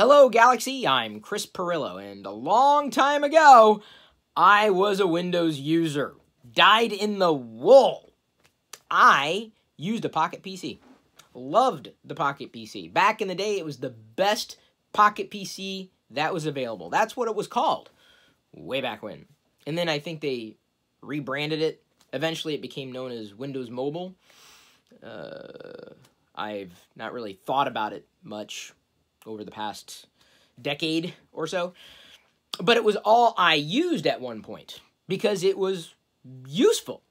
Hello, Galaxy. I'm Chris Pirillo, and a long time ago, I was a Windows user. Died in the wool. I used a Pocket PC. Loved the Pocket PC. Back in the day, it was the best Pocket PC that was available. That's what it was called way back when. And then I think they rebranded it. Eventually, it became known as Windows Mobile. I've not really thought about it much over the past decade or so. But it was all I used at one point because it was useful.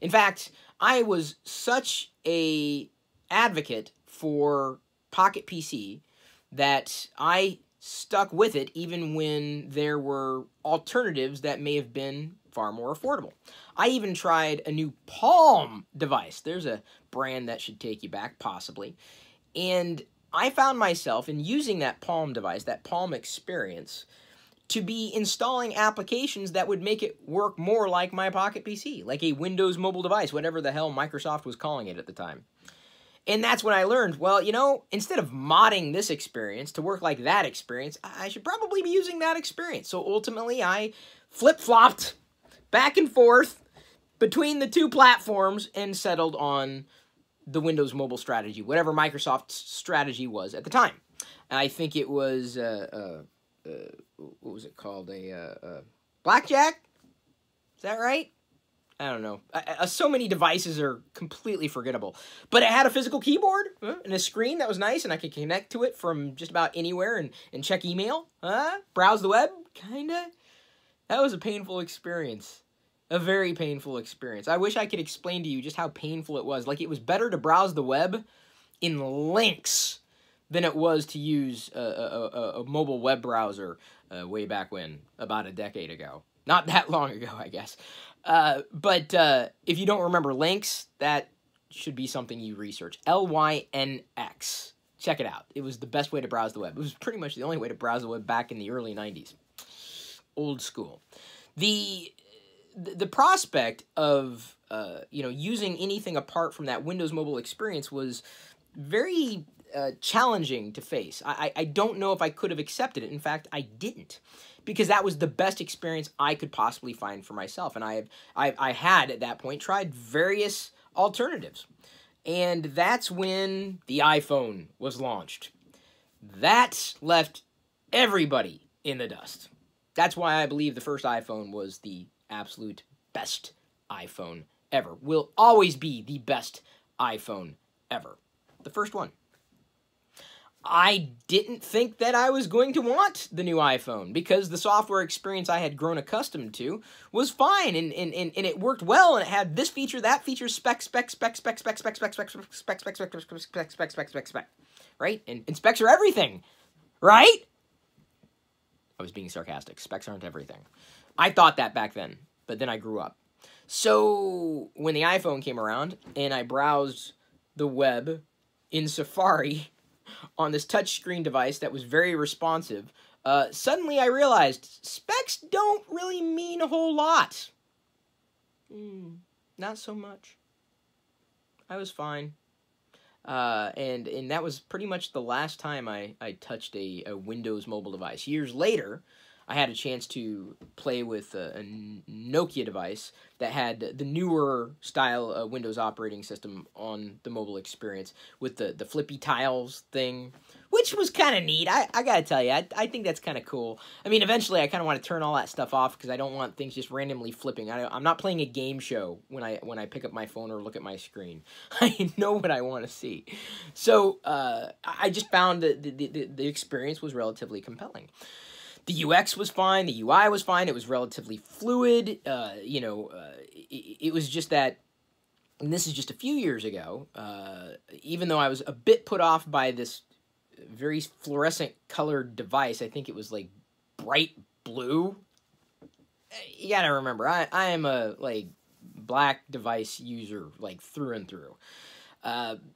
In fact, I was such an advocate for Pocket PC that I stuck with it even when there were alternatives that may have been far more affordable. I even tried a new Palm device. There's a brand that should take you back, possibly. And I found myself, in using that Palm device, that Palm experience, to be installing applications that would make it work more like my Pocket PC, like a Windows mobile device, whatever the hell Microsoft was calling it at the time. And that's when I learned, well, you know, instead of modding this experience to work like that experience, I should probably be using that experience. So ultimately, I flip-flopped back and forth between the two platforms and settled on the Windows Mobile strategy, whatever Microsoft's strategy was at the time. I think it was, what was it called? Blackjack? Is that right? I don't know. So many devices are completely forgettable. But it had a physical keyboard and a screen that was nice, and I could connect to it from just about anywhere and check email, browse the web, kind of. That was a painful experience. A very painful experience. I wish I could explain to you just how painful it was. Like, it was better to browse the web in Lynx than it was to use a mobile web browser way back when, about a decade ago. Not that long ago, I guess. But if you don't remember Lynx, that should be something you research. L-Y-N-X. Check it out. It was the best way to browse the web. It was pretty much the only way to browse the web back in the early 90s. Old school. The prospect of, you know, using anything apart from that Windows Mobile experience was very challenging to face. I don't know if I could have accepted it. In fact, I didn't, because that was the best experience I could possibly find for myself. And I had, at that point, tried various alternatives. And that's when the iPhone was launched. That left everybody in the dust. That's why I believe the first iPhone was the absolute best iPhone ever. Will always be the best iPhone ever. The first one. I didn't think that I was going to want the new iPhone because the software experience I had grown accustomed to was fine and it worked well and it had this feature, that feature, spec, right? And specs are everything, right? I was being sarcastic. Specs aren't everything. I thought that back then, but then I grew up. So when the iPhone came around and I browsed the web in Safari on this touchscreen device that was very responsive, suddenly I realized specs don't really mean a whole lot. Not so much. I was fine. And that was pretty much the last time I touched a Windows mobile device. Years later, I had a chance to play with a Nokia device that had the newer style Windows operating system on the mobile experience with the flippy tiles thing, which was kind of neat. I gotta tell you, I think that's kind of cool. I mean, eventually I kind of want to turn all that stuff off because I don't want things just randomly flipping. I'm not playing a game show when I pick up my phone or look at my screen. I know what I want to see. So I just found that the experience was relatively compelling. The UX was fine, the UI was fine, it was relatively fluid, you know, it was just that, and this is just a few years ago, even though I was a bit put off by this very fluorescent colored device, I think it was like bright blue. You gotta remember, I am a, like, black device user, like, through and through.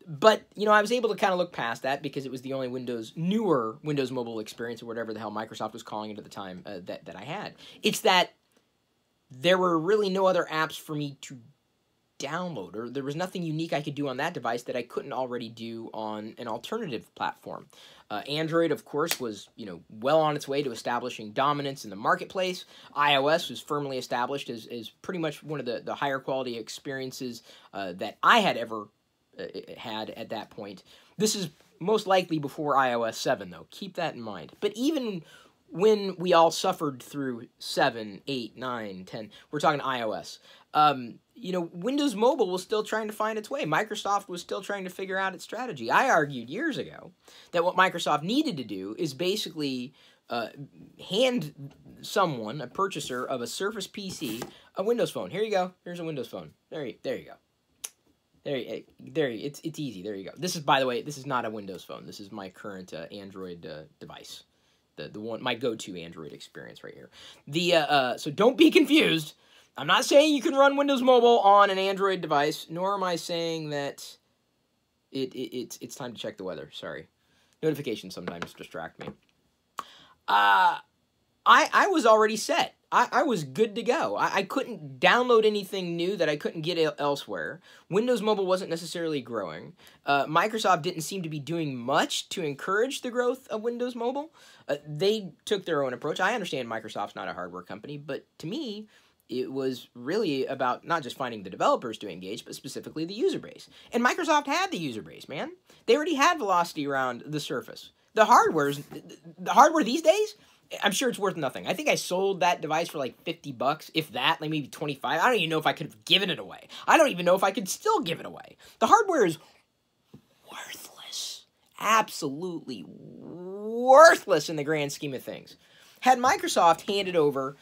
But, you know, I was able to kind of look past that because it was the only newer Windows mobile experience or whatever the hell Microsoft was calling it at the time that I had. It's that there were really no other apps for me to downloader, there was nothing unique I could do on that device that I couldn't already do on an alternative platform. Android, of course, was well on its way to establishing dominance in the marketplace. iOS was firmly established as pretty much one of the higher quality experiences that I had ever had at that point. This is most likely before iOS 7, though. Keep that in mind. But even when we all suffered through 7, 8, 9, 10, we're talking iOS, Windows Mobile was still trying to find its way. Microsoft was still trying to figure out its strategy. I argued years ago that what Microsoft needed to do is basically hand someone, a purchaser of a Surface PC, a Windows Phone. Here you go. Here's a Windows Phone. There you go. It's easy. There you go. This is, by the way, this is not a Windows Phone. This is my current Android device. The one, my go-to Android experience right here. So don't be confused. I'm not saying you can run Windows Mobile on an Android device, nor am I saying that it's time to check the weather. Sorry. Notifications sometimes distract me. I was already set. I was good to go. I couldn't download anything new that I couldn't get elsewhere. Windows Mobile wasn't necessarily growing. Microsoft didn't seem to be doing much to encourage the growth of Windows Mobile. They took their own approach. I understand Microsoft's not a hardware company, but to me, it was really about not just finding the developers to engage, but specifically the user base. And Microsoft had the user base, man. They already had velocity around the Surface. The hardware these days, I'm sure it's worth nothing. I think I sold that device for like $50, if that, like maybe 25. I don't even know if I could have given it away. I don't even know if I could still give it away. The hardware is worthless. Absolutely worthless in the grand scheme of things. Had Microsoft handed over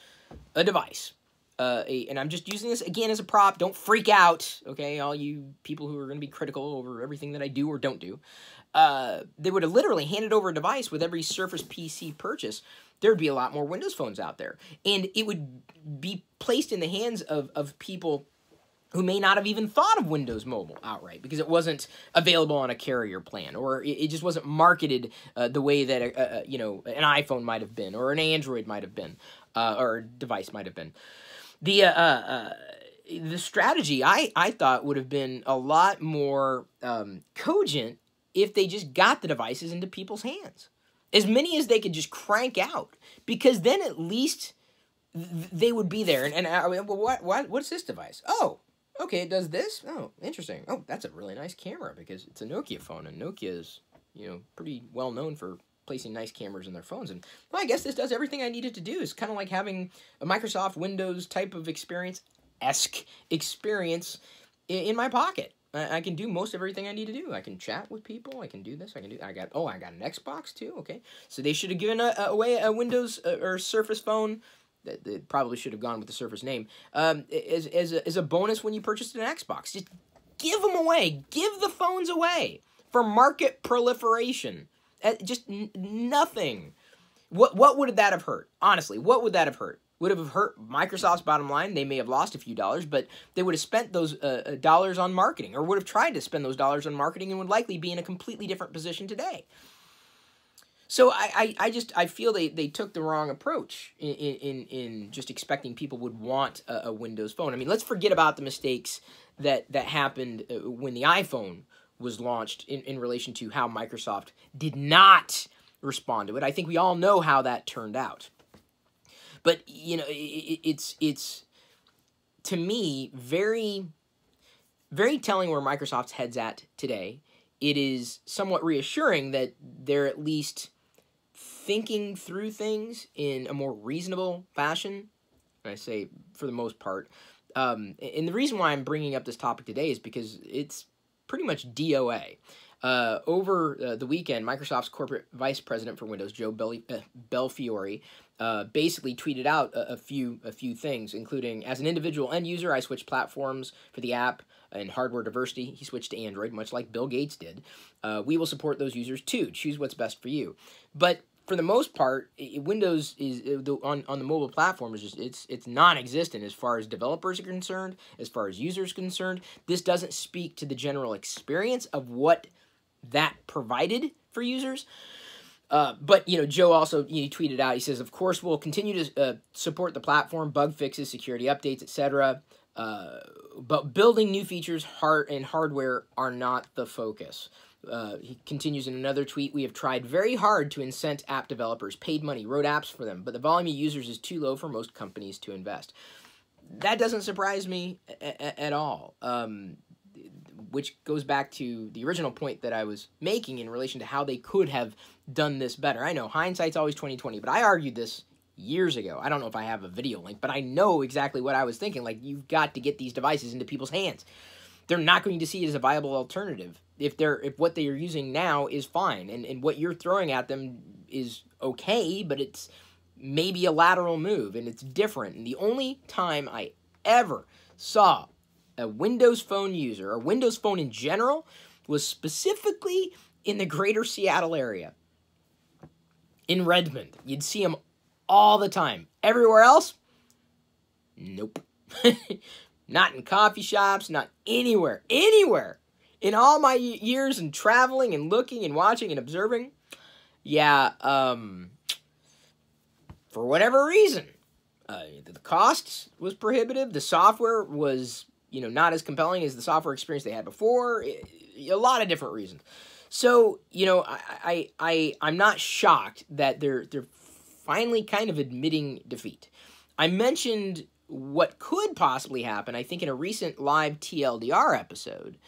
a device, and I'm just using this again as a prop, don't freak out, okay, all you people who are going to be critical over everything that I do or don't do, they would have literally handed over a device with every Surface PC purchase. There'd be a lot more Windows Phones out there, and it would be placed in the hands of people who may not have even thought of Windows Mobile outright because it wasn't available on a carrier plan, or it just wasn't marketed the way that an iPhone might have been, or an Android might have been, or a device might have been. The strategy I thought would have been a lot more cogent if they just got the devices into people's hands, as many as they could just crank out, because then at least they would be there. And I went, well, what's this device? Oh, okay, it does this. Oh, interesting. Oh, that's a really nice camera because it's a Nokia phone, and Nokia is pretty well known for placing nice cameras in their phones. And well, I guess this does everything I needed to do. It's kind of like having a Microsoft Windows type of experience in my pocket. I can do most of everything I need to do. I can chat with people. I can do this. I can do. I got an Xbox too. Okay, so they should have given away a Windows or Surface phone. They probably should have gone with the Surface name as a bonus when you purchased an Xbox. Just give them away. Give the phones away for market proliferation. Just nothing. What would that have hurt? Honestly, what would that have hurt? Would have hurt Microsoft's bottom line. They may have lost a few dollars, but they would have spent those dollars on marketing, or would have tried to spend those dollars on marketing, and would likely be in a completely different position today. So I feel they took the wrong approach in just expecting people would want a Windows Phone. I mean, let's forget about the mistakes that happened when the iPhone was launched in relation to how Microsoft did not respond to it. I think we all know how that turned out. But, it's to me, very, very telling where Microsoft's head's at today. It is somewhat reassuring that they're at least thinking through things in a more reasonable fashion, I say for the most part. And the reason why I'm bringing up this topic today is because it's pretty much DOA. Over the weekend, Microsoft's corporate vice president for Windows, Joe Belfiore, basically tweeted out a few things, including, as an individual end user, I switched platforms for the app and hardware diversity. He switched to Android, much like Bill Gates did. We will support those users too. Choose what's best for you. But for the most part, Windows on the mobile platform is just it's non-existent as far as developers are concerned, as far as users are concerned. This doesn't speak to the general experience of what that provided for users. But, Joe also tweeted out, he says, of course, we'll continue to support the platform, bug fixes, security updates, etc. But building new features and hardware are not the focus. He continues in another tweet, "We have tried very hard to incent app developers, paid money, wrote apps for them, but the volume of users is too low for most companies to invest." That doesn't surprise me at all, which goes back to the original point that I was making in relation to how they could have done this better. I know hindsight's always 20/20, but I argued this years ago. I don't know if I have a video link, but I know exactly what I was thinking. Like, you've got to get these devices into people's hands. They're not going to see it as a viable alternative if what they are using now is fine, and what you're throwing at them is okay, but it's maybe a lateral move, and it's different. And the only time I ever saw a Windows Phone user, or Windows Phone in general, was specifically in the greater Seattle area. In Redmond, you'd see them all the time. Everywhere else, nope. Not in coffee shops, not anywhere, anywhere. In all my years and traveling and looking and watching and observing, yeah, for whatever reason, the cost was prohibitive. The software was, you know, not as compelling as the software experience they had before. A lot of different reasons. So, you know, I'm not shocked that they're finally kind of admitting defeat. I mentioned what could possibly happen, I think, in a recent live TLDR episode.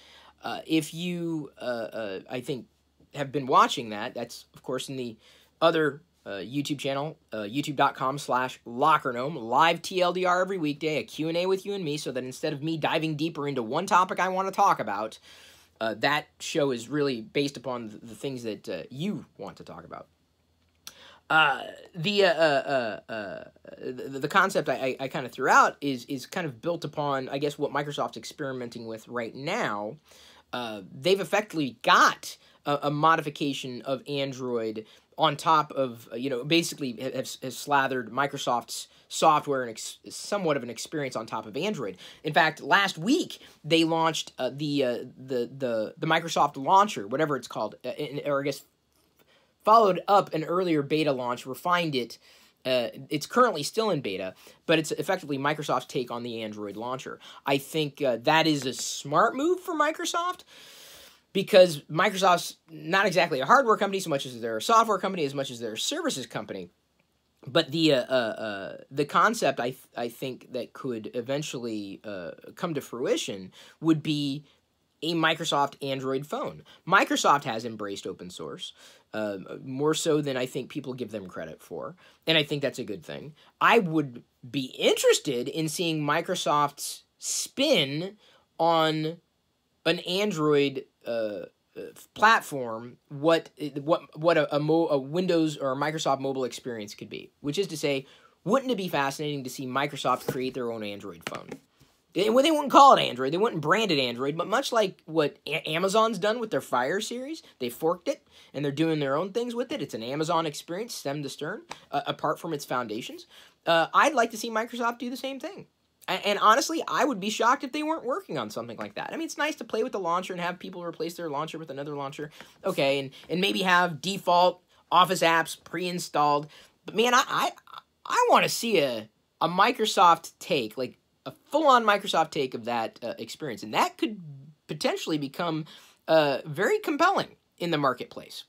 If you, I think, have been watching that, that's, of course, in the other YouTube channel, youtube.com/LockerGnome, live TLDR every weekday, a Q&A with you and me, so that instead of me diving deeper into one topic I want to talk about, that show is really based upon the things that you want to talk about. The concept I kind of threw out is kind of built upon, I guess, what Microsoft's experimenting with right now. They've effectively got a modification of Android on top of, you know, basically has slathered Microsoft's software and somewhat of an experience on top of Android. In fact, last week they launched the Microsoft launcher, whatever it's called, or I guess, followed up an earlier beta launch, refined it. It's currently still in beta, but it's effectively Microsoft's take on the Android launcher. I think that is a smart move for Microsoft, because Microsoft's not exactly a hardware company so much as they're a software company, as much as they're a services company. But the concept I think that could eventually come to fruition would be a Microsoft Android phone. Microsoft has embraced open source, more so than I think people give them credit for, and I think that's a good thing. I would be interested in seeing Microsoft's spin on an Android platform, what a Windows or a Microsoft mobile experience could be, which is to say, wouldn't it be fascinating to see Microsoft create their own Android phone? Well, they wouldn't call it Android. They wouldn't brand it Android, but much like what Amazon's done with their Fire series, they forked it, and they're doing their own things with it. It's an Amazon experience, stem to stern, apart from its foundations. I'd like to see Microsoft do the same thing. And honestly, I would be shocked if they weren't working on something like that. I mean, it's nice to play with the launcher and have people replace their launcher with another launcher. Okay, and maybe have default Office apps pre-installed. But, man, I want to see a Microsoft take, like, a full-on Microsoft take of that experience. And that could potentially become very compelling in the marketplace.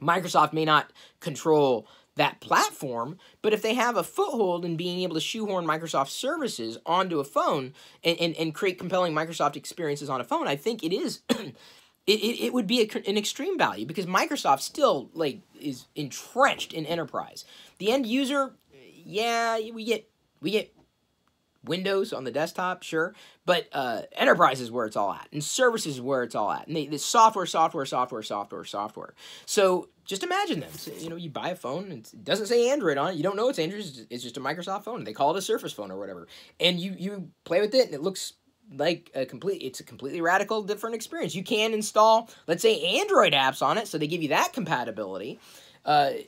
Microsoft may not control that platform, but if they have a foothold in being able to shoehorn Microsoft services onto a phone and create compelling Microsoft experiences on a phone, I think it is it would be an extreme value, because Microsoft still, like, is entrenched in enterprise. The end user, yeah, we get Windows on the desktop, sure, but enterprise is where it's all at, and services is where it's all at, and the software. So just imagine them. So, you know, you buy a phone, and it doesn't say Android on it. You don't know it's Android. It's just a Microsoft phone. They call it a Surface phone or whatever, and you play with it, and it looks like a completely radical different experience. You can install, let's say, Android apps on it, so they give you that compatibility.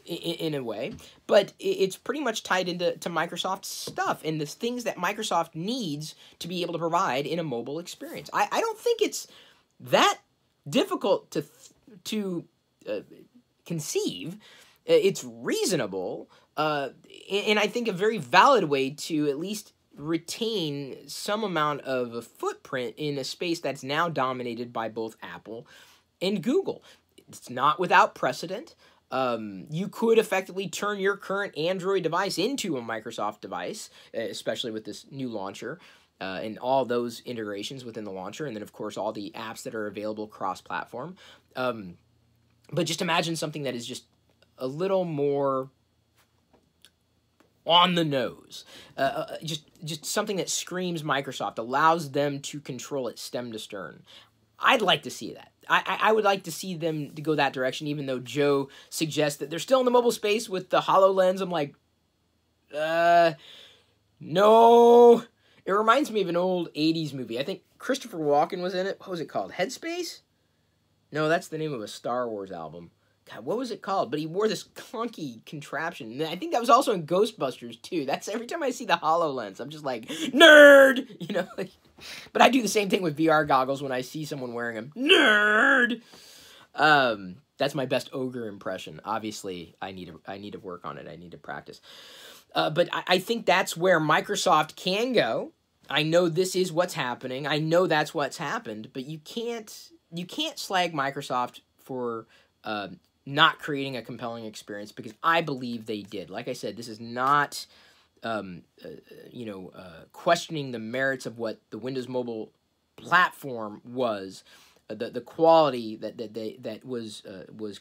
In a way, but it's pretty much tied into Microsoft stuff and the things that Microsoft needs to be able to provide in a mobile experience. I don't think it's that difficult to conceive. It's reasonable, and I think a very valid way to at least retain some amount of a footprint in a space that's now dominated by both Apple and Google. It's not without precedent. You could effectively turn your current Android device into a Microsoft device, especially with this new launcher and all those integrations within the launcher, and then, of course, all the apps that are available cross-platform. But just imagine something that is just a little more on the nose, just something that screams Microsoft, allows them to control it stem to stern. I'd like to see that. I would like to see them to go that direction, even though Joe suggests that they're still in the mobile space with the HoloLens. I'm like, no. It reminds me of an old 80s movie. I think Christopher Walken was in it. What was it called? Headspace? No, that's the name of a Star Wars album. God, what was it called? But he wore this clunky contraption. And I think that was also in Ghostbusters, too. That's every time I see the HoloLens, I'm just like, nerd! You know, like, but I do the same thing with VR goggles when I see someone wearing them. Nerd! That's my best ogre impression. Obviously, I need to work on it. I need to practice. But I think that's where Microsoft can go. I know this is what's happening. I know that's what's happened. But you can't slag Microsoft for not creating a compelling experience, because I believe they did. Like I said, this is not, questioning the merits of what the Windows Mobile platform was, the quality that was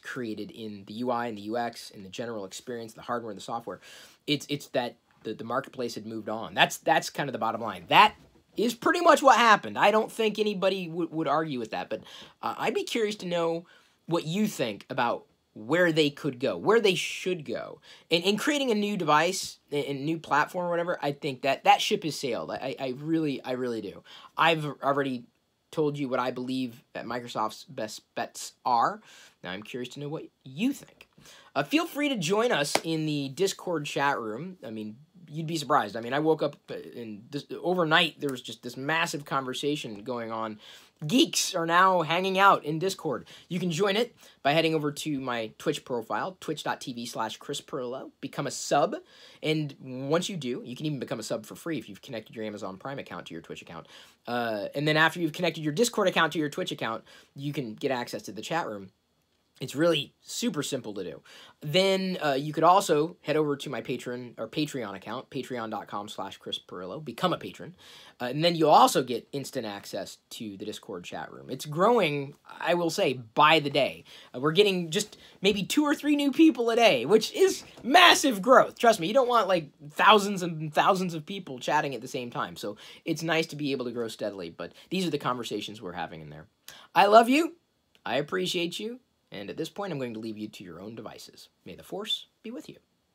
created in the UI and the UX and the general experience, the hardware and the software. It's that the marketplace had moved on. That's kind of the bottom line. That is pretty much what happened. I don't think anybody would argue with that, but I'd be curious to know what you think about where they could go, where they should go. And creating a new device, a new platform or whatever, I think that ship has sailed. I really do. I've already told you what I believe that Microsoft's best bets are. Now I'm curious to know what you think. Feel free to join us in the Discord chat room. I mean, you'd be surprised. I mean, I woke up and overnight there was just this massive conversation going on. Geeks are now hanging out in Discord. You can join it by heading over to my Twitch profile, twitch.tv/Chris Pirillo. Become a sub, and once you do, you can even become a sub for free if you've connected your Amazon Prime account to your Twitch account. And then after you've connected your Discord account to your Twitch account, you can get access to the chat room. It's really super simple to do. Then you could also head over to my Patreon account, patreon.com/Chris Pirillo. Become a patron. And then you'll also get instant access to the Discord chat room. It's growing, I will say, by the day. We're getting just maybe 2 or 3 new people a day, which is massive growth. Trust me, you don't want like thousands and thousands of people chatting at the same time. So it's nice to be able to grow steadily. But these are the conversations we're having in there. I love you. I appreciate you. And at this point, I'm going to leave you to your own devices. May the Force be with you.